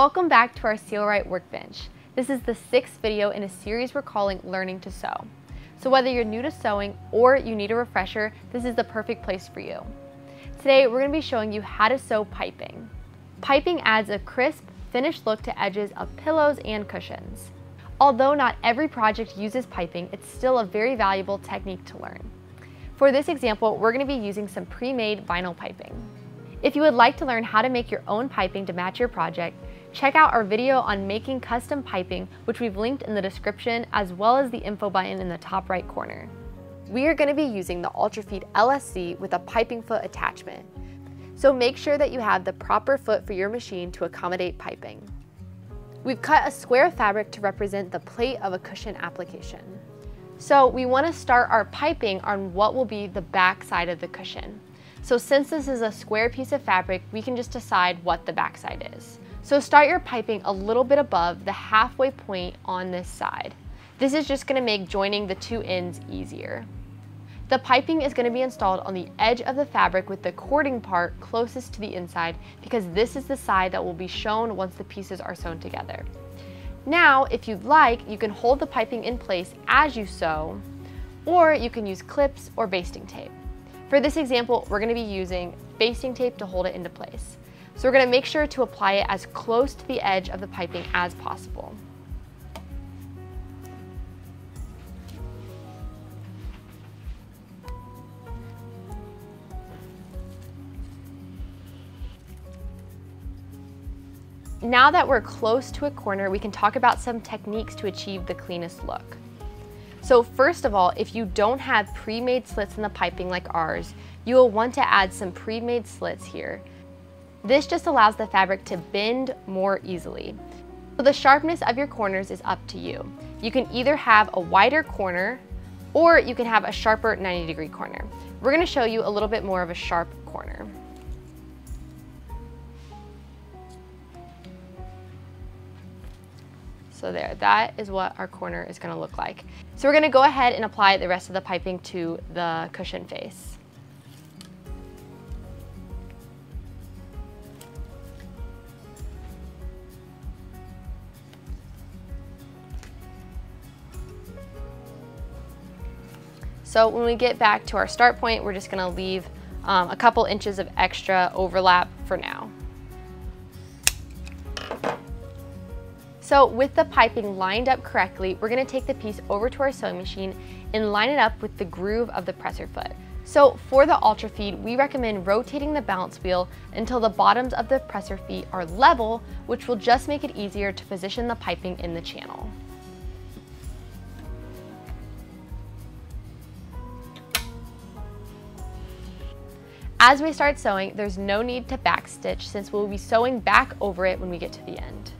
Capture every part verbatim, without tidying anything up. Welcome back to our Sailrite Workbench. This is the sixth video in a series we're calling Learning to Sew. So whether you're new to sewing or you need a refresher, this is the perfect place for you. Today, we're going to be showing you how to sew piping. Piping adds a crisp, finished look to edges of pillows and cushions. Although not every project uses piping, it's still a very valuable technique to learn. For this example, we're going to be using some pre-made vinyl piping. If you would like to learn how to make your own piping to match your project, check out our video on making custom piping, which we've linked in the description, as well as the info button in the top right corner. We are going to be using the Ultrafeed L S C with a piping foot attachment, so make sure that you have the proper foot for your machine to accommodate piping. We've cut a square fabric to represent the plate of a cushion application. So we want to start our piping on what will be the back side of the cushion. So since this is a square piece of fabric, we can just decide what the back side is. So start your piping a little bit above the halfway point on this side. This is just going to make joining the two ends easier. The piping is going to be installed on the edge of the fabric with the cording part closest to the inside, because this is the side that will be shown once the pieces are sewn together. Now, if you'd like, you can hold the piping in place as you sew, or you can use clips or basting tape. For this example, we're going to be using basting tape to hold it into place. So we're going to make sure to apply it as close to the edge of the piping as possible. Now that we're close to a corner, we can talk about some techniques to achieve the cleanest look. So first of all, if you don't have pre-made slits in the piping like ours, you will want to add some pre-made slits here. This just allows the fabric to bend more easily. So the sharpness of your corners is up to you. You can either have a wider corner or you can have a sharper ninety degree corner. We're going to show you a little bit more of a sharp corner. So there, that is what our corner is going to look like. So we're going to go ahead and apply the rest of the piping to the cushion face. So when we get back to our start point, we're just going to leave um, a couple inches of extra overlap for now. So with the piping lined up correctly, we're going to take the piece over to our sewing machine and line it up with the groove of the presser foot. So for the Ultrafeed, we recommend rotating the balance wheel until the bottoms of the presser feet are level, which will just make it easier to position the piping in the channel. As we start sewing, there's no need to backstitch since we'll be sewing back over it when we get to the end.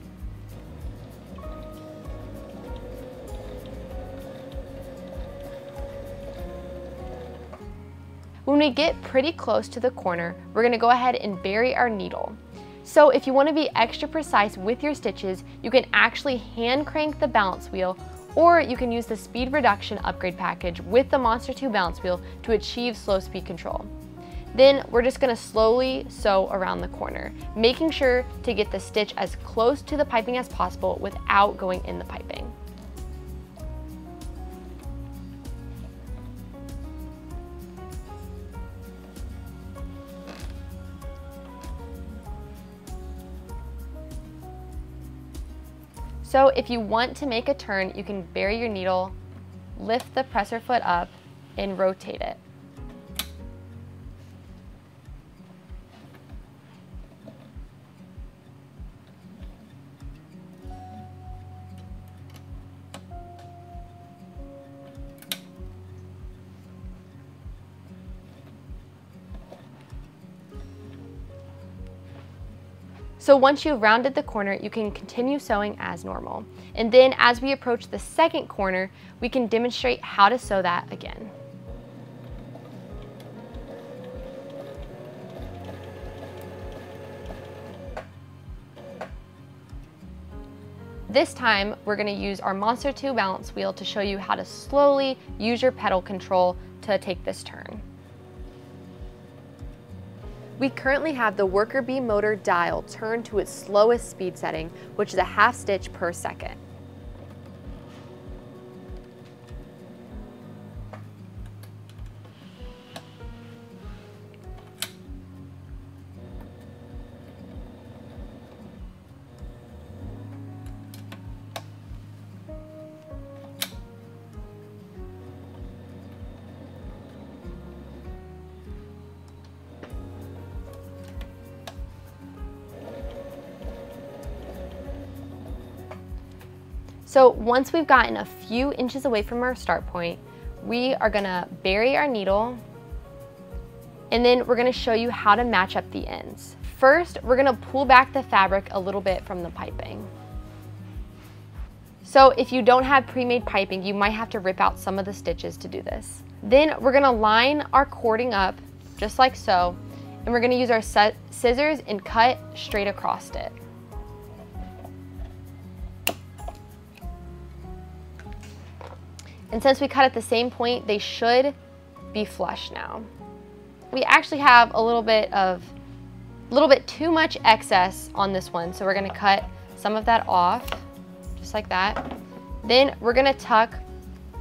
When we get pretty close to the corner, we're going to go ahead and bury our needle. So if you want to be extra precise with your stitches, you can actually hand crank the balance wheel, or you can use the speed reduction upgrade package with the Monster two balance wheel to achieve slow speed control. Then we're just going to slowly sew around the corner, making sure to get the stitch as close to the piping as possible without going in the piping. So if you want to make a turn, you can bury your needle, lift the presser foot up, and rotate it. So once you've rounded the corner, you can continue sewing as normal. And then as we approach the second corner, we can demonstrate how to sew that again. This time, we're going to use our Monster two balance wheel to show you how to slowly use your pedal control to take this turn. We currently have the Worker B motor dial turned to its slowest speed setting, which is a half stitch per second. So once we've gotten a few inches away from our start point, we are gonna bury our needle, and then we're gonna show you how to match up the ends. First, we're gonna pull back the fabric a little bit from the piping. So if you don't have pre-made piping, you might have to rip out some of the stitches to do this. Then we're gonna line our cording up just like so, and we're gonna use our scissors and cut straight across it. And since we cut at the same point, they should be flush now. We actually have a little bit of, a little bit too much excess on this one, so we're gonna cut some of that off, just like that. Then we're gonna tuck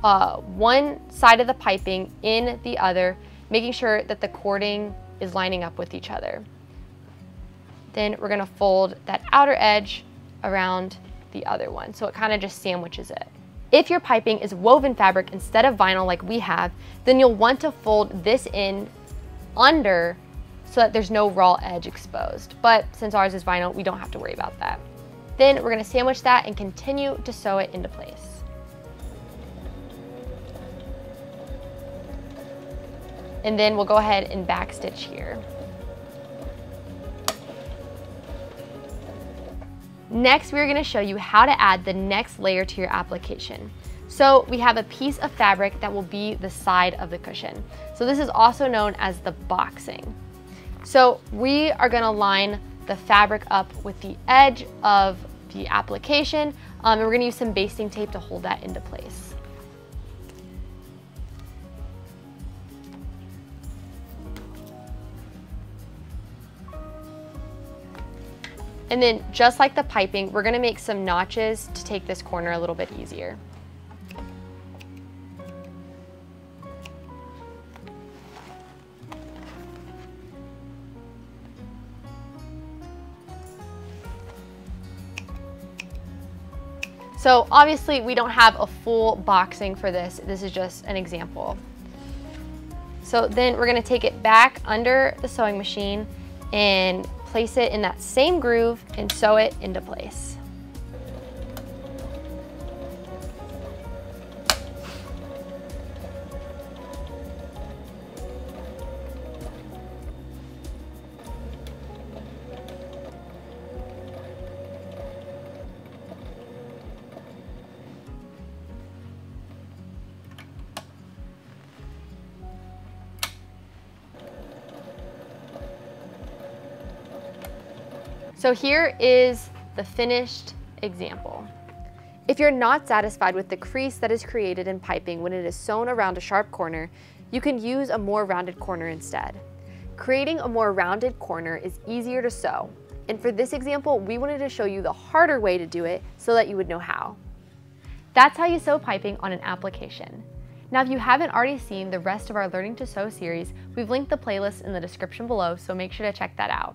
uh, one side of the piping in the other, making sure that the cording is lining up with each other. Then we're gonna fold that outer edge around the other one, so it kind of just sandwiches it. If your piping is woven fabric instead of vinyl like we have, then you'll want to fold this in under so that there's no raw edge exposed. But since ours is vinyl, we don't have to worry about that. Then we're gonna sandwich that and continue to sew it into place. And then we'll go ahead and backstitch here. Next, we're gonna show you how to add the next layer to your application. So we have a piece of fabric that will be the side of the cushion. So this is also known as the boxing. So we are gonna line the fabric up with the edge of the application, um, and we're gonna use some basting tape to hold that into place. And then just like the piping, we're gonna make some notches to take this corner a little bit easier. So obviously we don't have a full boxing for this. This is just an example. So then we're gonna take it back under the sewing machine and place it in that same groove and sew it into place. So here is the finished example. If you're not satisfied with the crease that is created in piping when it is sewn around a sharp corner, you can use a more rounded corner instead. Creating a more rounded corner is easier to sew, and for this example, we wanted to show you the harder way to do it so that you would know how. That's how you sew piping on an application. Now, if you haven't already seen the rest of our Learning to Sew series, we've linked the playlist in the description below, so make sure to check that out.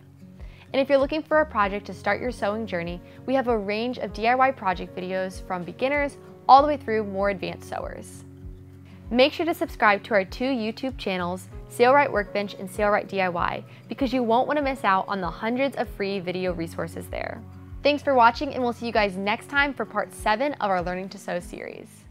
And if you're looking for a project to start your sewing journey, we have a range of D I Y project videos from beginners all the way through more advanced sewers. Make sure to subscribe to our two YouTube channels, Sailrite Workbench and Sailrite D I Y, because you won't want to miss out on the hundreds of free video resources there. Thanks for watching, and we'll see you guys next time for part seven of our Learning to Sew series.